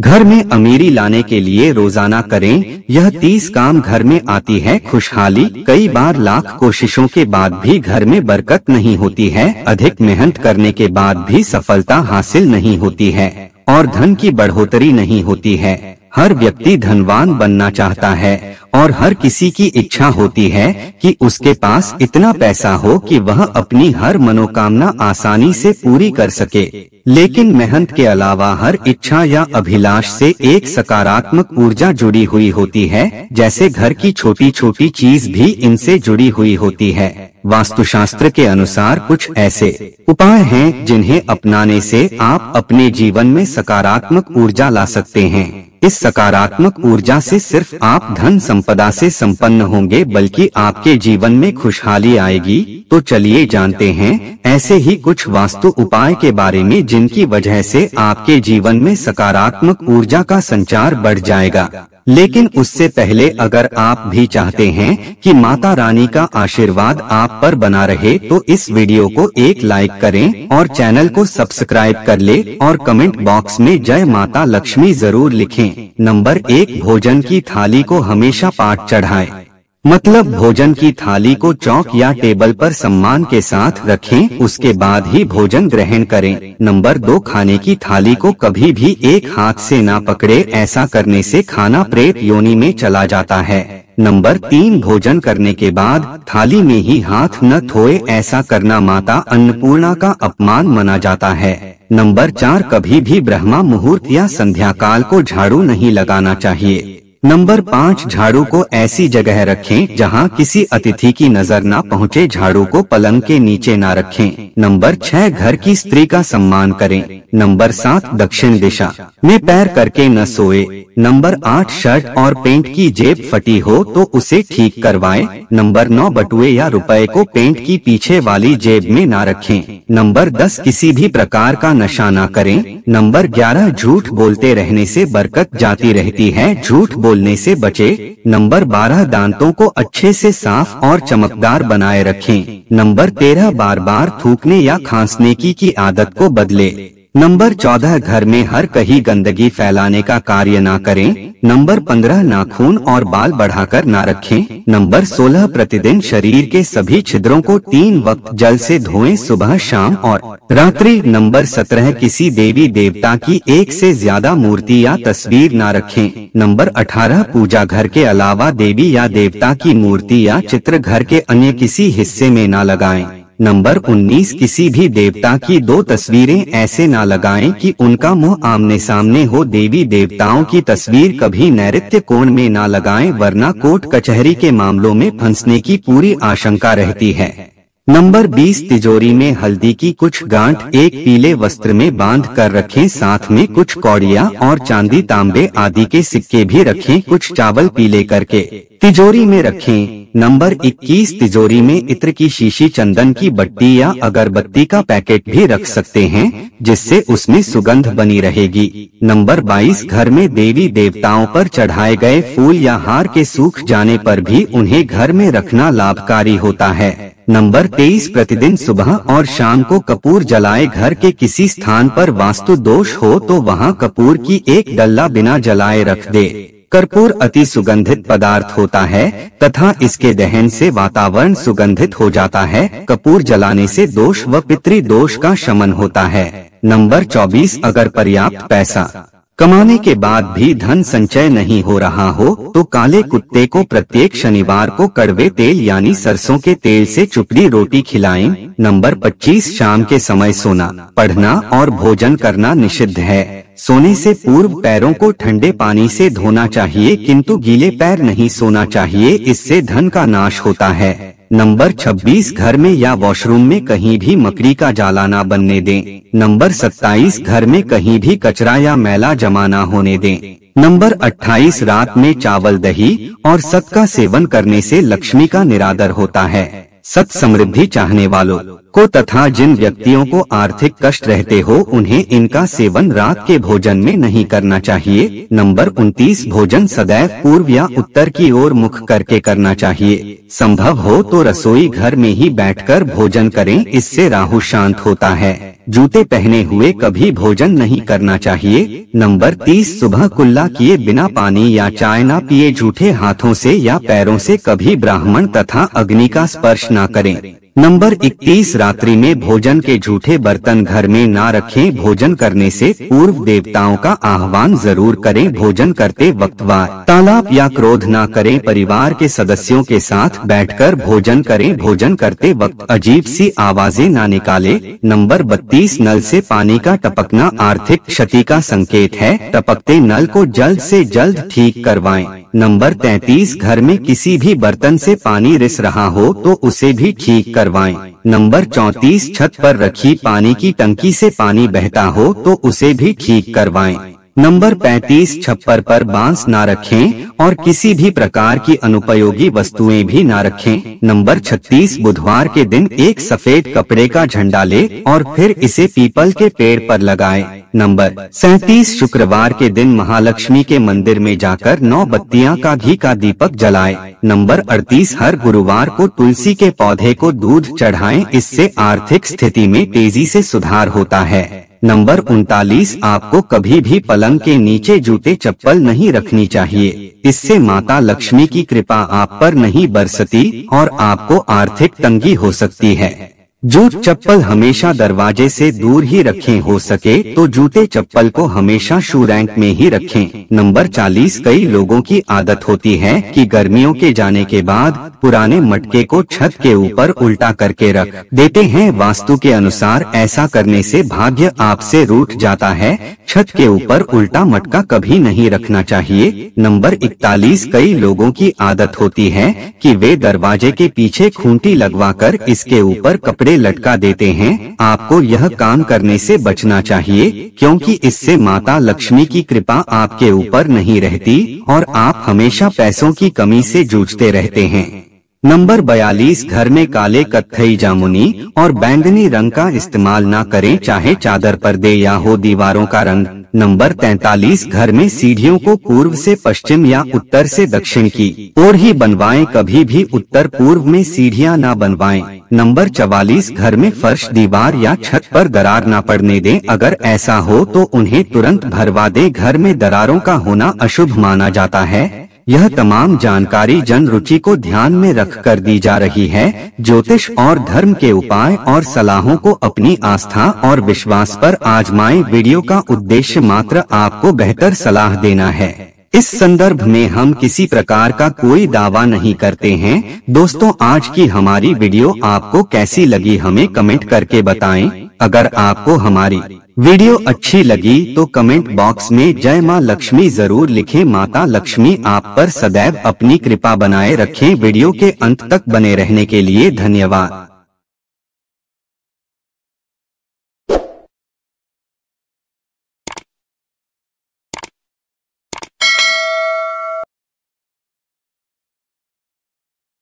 घर में अमीरी लाने के लिए रोजाना करें यह 30 काम घर में आती है खुशहाली। कई बार लाख कोशिशों के बाद भी घर में बरकत नहीं होती है, अधिक मेहनत करने के बाद भी सफलता हासिल नहीं होती है और धन की बढ़ोतरी नहीं होती है। हर व्यक्ति धनवान बनना चाहता है और हर किसी की इच्छा होती है कि उसके पास इतना पैसा हो कि वह अपनी हर मनोकामना आसानी से पूरी कर सके, लेकिन मेहनत के अलावा हर इच्छा या अभिलाष से एक सकारात्मक ऊर्जा जुड़ी हुई होती है, जैसे घर की छोटी छोटी चीज भी इनसे जुड़ी हुई होती है। वास्तुशास्त्र के अनुसार कुछ ऐसे उपाय हैं जिन्हें अपनाने से आप अपने जीवन में सकारात्मक ऊर्जा ला सकते हैं। इस सकारात्मक ऊर्जा से सिर्फ आप धन संपदा से संपन्न होंगे बल्कि आपके जीवन में खुशहाली आएगी। तो चलिए जानते हैं ऐसे ही कुछ वास्तु उपाय के बारे में जिनकी वजह से आपके जीवन में सकारात्मक ऊर्जा का संचार बढ़ जाएगा। लेकिन उससे पहले अगर आप भी चाहते हैं कि माता रानी का आशीर्वाद आप पर बना रहे तो इस वीडियो को एक लाइक करें और चैनल को सब्सक्राइब कर ले और कमेंट बॉक्स में जय माता लक्ष्मी जरूर लिखें। नंबर 1, भोजन की थाली को हमेशा पाठ चढ़ाएं। मतलब भोजन की थाली को चौक या टेबल पर सम्मान के साथ रखें, उसके बाद ही भोजन ग्रहण करें। नंबर 2, खाने की थाली को कभी भी एक हाथ से ना पकड़े, ऐसा करने से खाना प्रेत योनि में चला जाता है। नंबर 3, भोजन करने के बाद थाली में ही हाथ न धोए, ऐसा करना माता अन्नपूर्णा का अपमान माना जाता है। नंबर 4, कभी भी ब्रह्मा मुहूर्त या संध्या काल को झाड़ू नहीं लगाना चाहिए। नंबर 5, झाड़ू को ऐसी जगह रखें जहां किसी अतिथि की नजर ना पहुंचे, झाड़ू को पलंग के नीचे ना रखें। नंबर 6, घर की स्त्री का सम्मान करें। नंबर 7, दक्षिण दिशा में पैर करके न सोए। नंबर 8, शर्ट और पेंट की जेब फटी हो तो उसे ठीक करवाएं। नंबर 9, बटुए या रुपए को पेंट की पीछे वाली जेब में ना रखें। नंबर 10, किसी भी प्रकार का नशा ना करें। नंबर 11, झूठ बोलते रहने से बरकत जाती रहती है, झूठ बोलने से बचे। नंबर 12, दांतों को अच्छे से साफ और चमकदार बनाए रखें। नंबर 13, बार बार थूकने या खांसने की आदत को बदले। नंबर 14, घर में हर कहीं गंदगी फैलाने का कार्य ना करें। नंबर 15, नाखून और बाल बढ़ाकर ना रखें। नंबर 16, प्रतिदिन शरीर के सभी छिद्रों को 3 वक्त जल से धोएं, सुबह, शाम और रात्रि। नंबर 17, किसी देवी देवता की 1 से ज्यादा मूर्ति या तस्वीर ना रखें। नंबर 18, पूजा घर के अलावा देवी या देवता की मूर्ति या चित्र घर के अन्य किसी हिस्से में ना लगाएं। नंबर 19, किसी भी देवता की 2 तस्वीरें ऐसे ना लगाएं कि उनका मुंह आमने सामने हो। देवी देवताओं की तस्वीर कभी नैऋत्य कोण में ना लगाएं, वरना कोर्ट कचहरी के मामलों में फंसने की पूरी आशंका रहती है। नंबर 20, तिजोरी में हल्दी की कुछ गांठ एक पीले वस्त्र में बांध कर रखें, साथ में कुछ कौड़िया और चांदी, तांबे आदि के सिक्के भी रखें, कुछ चावल पीले करके तिजोरी में रखें। नंबर 21, तिजोरी में इत्र की शीशी, चंदन की बट्टी या अगरबत्ती का पैकेट भी रख सकते हैं, जिससे उसमें सुगंध बनी रहेगी। नंबर 22, घर में देवी देवताओं पर चढ़ाए गए फूल या हार के सूख जाने पर भी उन्हें घर में रखना लाभकारी होता है। नंबर 23, प्रतिदिन सुबह और शाम को कपूर जलाए। घर के किसी स्थान पर वास्तु दोष हो तो वहां कपूर की एक डल्ला बिना जलाए रख दे। कर्पूर अति सुगंधित पदार्थ होता है तथा इसके दहन से वातावरण सुगंधित हो जाता है। कपूर जलाने से दोष व पितृ दोष का शमन होता है। नंबर 24, अगर पर्याप्त पैसा कमाने के बाद भी धन संचय नहीं हो रहा हो तो काले कुत्ते को प्रत्येक शनिवार को कड़वे तेल यानी सरसों के तेल से चुपड़ी रोटी खिलाएं। नंबर 25, शाम के समय सोना, पढ़ना और भोजन करना निषिद्ध है। सोने से पूर्व पैरों को ठंडे पानी से धोना चाहिए, किंतु गीले पैर नहीं सोना चाहिए, इससे धन का नाश होता है। नंबर 26, घर में या वॉशरूम में कहीं भी मकड़ी का जाला ना बनने दें। नंबर 27, घर में कहीं भी कचरा या मैला जमा ना होने दें। नंबर 28, रात में चावल, दही और सत का सेवन करने से लक्ष्मी का निरादर होता है। सत समृद्धि चाहने वालों को तथा जिन व्यक्तियों को आर्थिक कष्ट रहते हो उन्हें इनका सेवन रात के भोजन में नहीं करना चाहिए। नंबर 29, भोजन सदैव पूर्व या उत्तर की ओर मुख करके करना चाहिए। संभव हो तो रसोई घर में ही बैठकर भोजन करें, इससे राहु शांत होता है। जूते पहने हुए कभी भोजन नहीं करना चाहिए। नंबर 30, सुबह कुल्ला किए बिना पानी या चाय ना पिए, झूठे हाथों से या पैरों से कभी ब्राह्मण तथा अग्नि का स्पर्श ना करें। नंबर 31, रात्रि में भोजन के झूठे बर्तन घर में ना रखें, भोजन करने से पूर्व देवताओं का आह्वान जरूर करें, भोजन करते वक्त वार तालाप या क्रोध ना करें, परिवार के सदस्यों के साथ बैठकर भोजन करें, भोजन करते वक्त अजीब सी आवाजें ना निकालें। नंबर 32, नल से पानी का टपकना आर्थिक क्षति का संकेत है, टपकते नल को जल्द से जल्द ठीक करवाएं। नंबर 33, घर में किसी भी बर्तन से पानी रिस रहा हो तो उसे भी ठीक करवाएं। नंबर 34, छत पर रखी पानी की टंकी से पानी बहता हो तो उसे भी ठीक करवाएं। नंबर 35, छप्पर पर बांस ना रखें और किसी भी प्रकार की अनुपयोगी वस्तुएं भी ना रखें। नंबर 36, बुधवार के दिन एक सफेद कपड़े का झंडा ले और फिर इसे पीपल के पेड़ पर लगाएं। नंबर 37, शुक्रवार के दिन महालक्ष्मी के मंदिर में जाकर 9 बत्तियां का घी का दीपक जलाएं। नंबर 38, हर गुरुवार को तुलसी के पौधे को दूध चढ़ाएं, इससे आर्थिक स्थिति में तेजी से सुधार होता है। नंबर 39, आपको कभी भी पलंग के नीचे जूते चप्पल नहीं रखनी चाहिए, इससे माता लक्ष्मी की कृपा आप पर नहीं बरसती और आपको आर्थिक तंगी हो सकती है। जूते चप्पल हमेशा दरवाजे से दूर ही रखें, हो सके तो जूते चप्पल को हमेशा शू रैंक में ही रखें। नंबर 40, कई लोगों की आदत होती है कि गर्मियों के जाने के बाद पुराने मटके को छत के ऊपर उल्टा करके रख देते हैं, वास्तु के अनुसार ऐसा करने से भाग्य आपसे रूठ जाता है, छत के ऊपर उल्टा मटका कभी नहीं रखना चाहिए। नंबर 41, कई लोगों की आदत होती है कि वे दरवाजे के पीछे खूंटी लगवाकर इसके ऊपर कपड़े लटका देते हैं, आपको यह काम करने से बचना चाहिए क्योंकि इससे माता लक्ष्मी की कृपा आपके ऊपर नहीं रहती और आप हमेशा पैसों की कमी से जूझते रहते हैं। नंबर 42, घर में काले, कत्थई, जामुनी और बैंगनी रंग का इस्तेमाल ना करें, चाहे चादर, पर्दे या हो दीवारों का रंग। नंबर 43, घर में सीढ़ियों को पूर्व से पश्चिम या उत्तर से दक्षिण की ओर ही बनवाएं, कभी भी उत्तर पूर्व में सीढ़ियां ना बनवाएं। नंबर 44, घर में फर्श, दीवार या छत पर दरार ना पड़ने दें, अगर ऐसा हो तो उन्हें तुरंत भरवा दें, घर में दरारों का होना अशुभ माना जाता है। यह तमाम जानकारी जन रुचि को ध्यान में रख कर दी जा रही है। ज्योतिष और धर्म के उपाय और सलाहों को अपनी आस्था और विश्वास पर आजमाएं। वीडियो का उद्देश्य मात्र आपको बेहतर सलाह देना है। इस संदर्भ में हम किसी प्रकार का कोई दावा नहीं करते हैं। दोस्तों, आज की हमारी वीडियो आपको कैसी लगी हमें कमेंट करके बताएं। अगर आपको हमारी वीडियो अच्छी लगी तो कमेंट बॉक्स में जय मां लक्ष्मी जरूर लिखें। माता लक्ष्मी आप पर सदैव अपनी कृपा बनाए रखें। वीडियो के अंत तक बने रहने के लिए धन्यवाद।